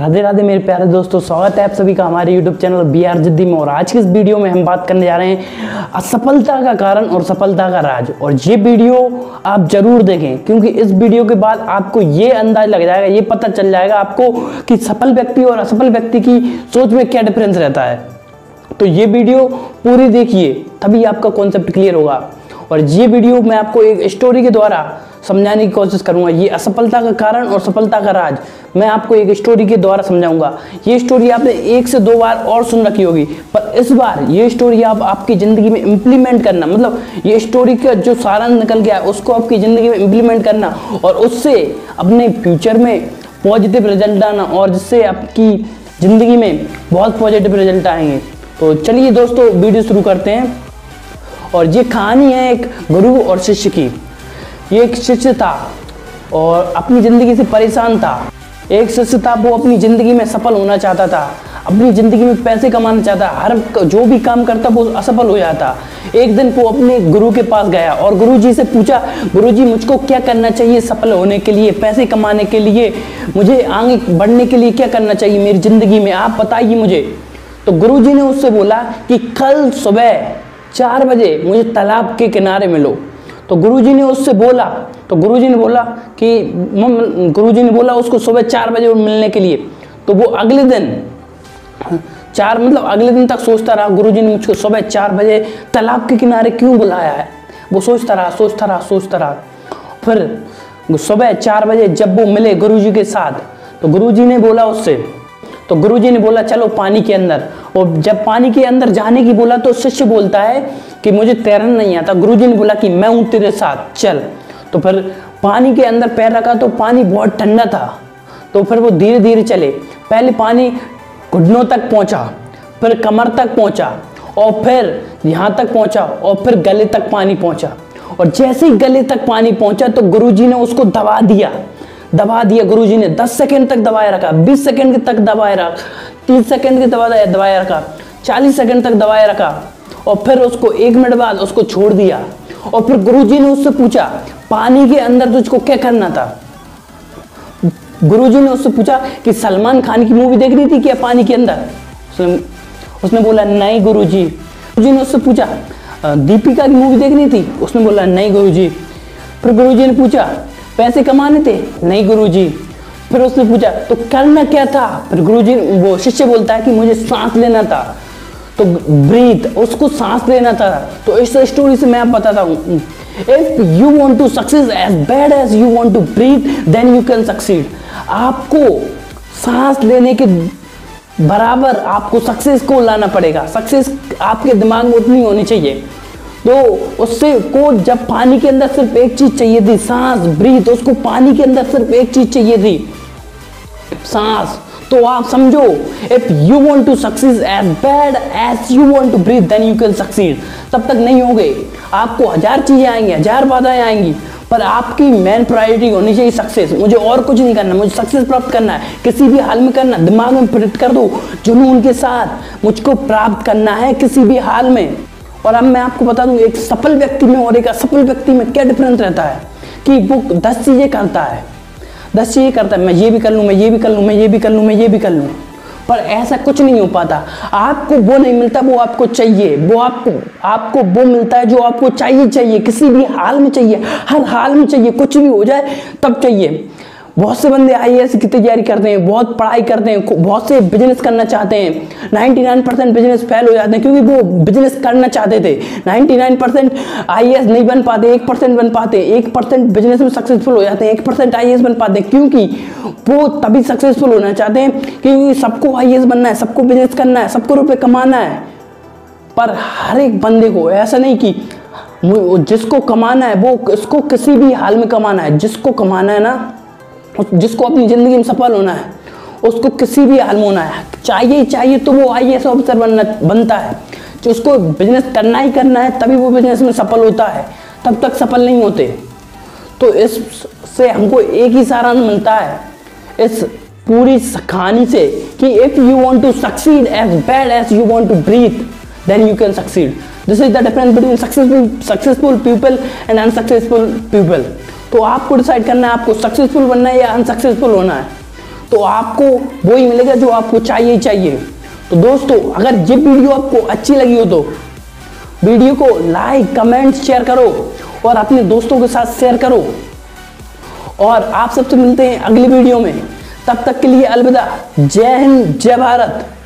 राधे राधे मेरे प्यारे दोस्तों, स्वागत है आप सभी का हमारे YouTube चैनल VR ZiDDi में। और आज की इस वीडियो में हम बात करने जा रहे हैं असफलता का कारण और सफलता का राज। और ये वीडियो आप जरूर देखें, क्योंकि इस वीडियो के बाद आपको ये अंदाज लग जाएगा, ये पता चल जाएगा आपको कि सफल व्यक्ति और असफल व्यक्ति की सोच में क्या डिफरेंस रहता है। तो ये वीडियो पूरी देखिए, तभी आपका कॉन्सेप्ट क्लियर होगा। और ये वीडियो मैं आपको एक स्टोरी के द्वारा समझाने की कोशिश करूंगा। ये असफलता का कारण और सफलता का राज मैं आपको एक स्टोरी के द्वारा समझाऊंगा। ये स्टोरी आपने एक से दो बार और सुन रखी होगी, पर इस बार ये स्टोरी आप आपकी ज़िंदगी में इम्प्लीमेंट करना, मतलब ये स्टोरी का जो सारांश निकल गया है उसको आपकी ज़िंदगी में इम्प्लीमेंट करना और उससे अपने फ्यूचर में पॉजिटिव रिजल्ट आना, और जिससे आपकी ज़िंदगी में बहुत पॉजिटिव रिजल्ट आएंगे। तो चलिए दोस्तों, वीडियो शुरू करते हैं। और ये कहानी है एक गुरु और शिष्य की। ये एक शिष्य था और अपनी ज़िंदगी से परेशान था। एक शिष्य था, वो अपनी ज़िंदगी में सफल होना चाहता था, अपनी ज़िंदगी में पैसे कमाना चाहता, हर जो भी काम करता वो असफल हो जाता। एक दिन वो अपने गुरु के पास गया और गुरुजी से पूछा, गुरुजी मुझको क्या करना चाहिए सफल होने के लिए, पैसे कमाने के लिए, मुझे आगे बढ़ने के लिए क्या करना चाहिए मेरी ज़िंदगी में, आप बताइए मुझे। तो गुरुजी ने उससे बोला कि कल सुबह 4 बजे मुझे तालाब के किनारे मिलो। तो गुरुजी ने उससे बोला, तो गुरुजी ने बोला कि गुरुजी ने बोला उसको सुबह 4 बजे मिलने के लिए। तो वो अगले दिन अगले दिन तक सोचता रहा, गुरुजी ने मुझको सुबह 4 बजे तालाब के किनारे क्यों बुलाया है। वो सोचता रहा। फिर सुबह 4 बजे जब वो मिले गुरुजी के साथ, तो गुरुजी ने बोला उससे, तो गुरुजी ने बोला चलो पानी के अंदर। और जब पानी के अंदर जाने की बोला तो शिष्य बोलता है कि मुझे तैरना नहीं आता। गुरुजी ने बोला कि मैं हूँ तेरे साथ, चल। तो फिर पानी के अंदर पैर रखा तो पानी बहुत ठंडा था। तो फिर वो धीरे धीरे चले, पहले पानी घुटनों तक पहुँचा, फिर कमर तक पहुँचा, और फिर यहाँ तक पहुँचा, और फिर गले तक पानी पहुँचा। और जैसे ही गले तक पानी पहुँचा तो गुरुजी ने उसको दबा दिया। गुरुजी ने 10 सेकंड तक दबाए रखा, 20 सेकंड तक दबाए रखा, 30 सेकंड के दबाए रखा, 40 सेकंड तक दबाए रखा, और फिर उसको 1 मिनट बाद उसको छोड़ दिया। और फिर गुरुजी ने उससे पूछा पानी के अंदर तुझको क्या करना था। गुरुजी ने उससे पूछा कि सलमान खान की मूवी देख रही थी क्या पानी के अंदर। उसने बोला नहीं गुरुजी। गुरुजी ने उससे पूछा दीपिका की मूवी देख रही थी। उसने बोला नहीं गुरुजी। फिर गुरुजी ने पूछा पैसे कमाने थे। नहीं गुरुजी। फिर उसने पूछा तो करना क्या था। फिर गुरुजी वो शिष्य बोलता है कि मुझे सांस लेना था, तो ब्रीथ, उसको सांस लेना था। तो इस स्टोरी से मैं बताता हूँ, if you want to success as bad as you want to breathe then you can succeed. आपको सांस लेने के बराबर आपको सक्सेस को लाना पड़ेगा, सक्सेस आपके दिमाग में उतनी होनी चाहिए। तो उससे को जब पानी के अंदर सिर्फ एक चीज चाहिए थी, सांस, ब्रीथ, उसको पानी के अंदर सिर्फ एक चीज चाहिए थी, सांस। तो आप समझो, if you want to success as bad as you want to breathe then you can succeed. तब तक नहीं होगे, आपको 1000 चीजें आएंगी, 1000 बाधाएं आएंगी, पर आपकी मेन प्रायोरिटी होनी चाहिए सक्सेस। मुझे और कुछ नहीं करना, मुझे सक्सेस प्राप्त करना है, किसी भी हाल में करना, दिमाग में प्रिंट कर दो जुनून के साथ, मुझको प्राप्त करना है किसी भी हाल में। और अब मैं आपको बता दूं एक सफल व्यक्ति में और एक असफल व्यक्ति में क्या डिफरेंस रहता है, कि वो 10 चीज़ें करता है, 10 चीज़ें करता है, मैं ये भी कर लूँ, मैं ये भी कर लूँ, मैं ये भी कर लूँ, मैं ये भी कर लूँ, पर ऐसा कुछ नहीं हो पाता। आपको वो नहीं मिलता वो आपको चाहिए, वो आपको वो मिलता है जो आपको चाहिए, किसी भी हाल में चाहिए, हर हाल में चाहिए, कुछ भी हो जाए तब चाहिए। बहुत से बंदे IAS की तैयारी करते हैं, बहुत पढ़ाई करते हैं, बहुत से बिजनेस करना चाहते हैं, 99% बिजनेस फेल हो जाते हैं, क्योंकि वो बिजनेस करना चाहते थे। 99% IAS नहीं बन पाते, 1% बन पाते, 1% बिजनेस में सक्सेसफुल हो जाते हैं, 1% IAS बन पाते, क्योंकि वो तभी सक्सेसफुल होना चाहते हैं, क्योंकि सबको IAS बनना है, सबको बिजनेस करना है, सबको रुपये कमाना है। पर हर एक बंदे को ऐसा नहीं कि जिसको कमाना है वो उसको किसी भी हाल में कमाना है, जिसको कमाना है ना, जिसको अपनी ज़िंदगी में सफल होना है, उसको किसी भी हाल में होना है, चाहिए तो वो IAS ऑफिसर बनता है। जो उसको बिजनेस करना ही करना है, तभी वो बिजनेस में सफल होता है, तब तक सफल नहीं होते। तो इससे हमको एक ही सारांश मिलता है इस पूरी कहानी से, कि if you want to succeed as bad as you want to breathe then you can succeed. This is the difference between successful people and unsuccessful people. तो आपको डिसाइड करना है, आपको सक्सेसफुल बनना है या अनसक्सेसफुल होना है। तो आपको वो ही मिलेगा जो आपको चाहिए ही चाहिए। तो दोस्तों अगर ये वीडियो आपको अच्छी लगी हो तो वीडियो को लाइक कमेंट शेयर करो और अपने दोस्तों के साथ शेयर करो, और आप सबसे मिलते हैं अगली वीडियो में। तब तक के लिए अलविदा। जय हिंद, जय भारत।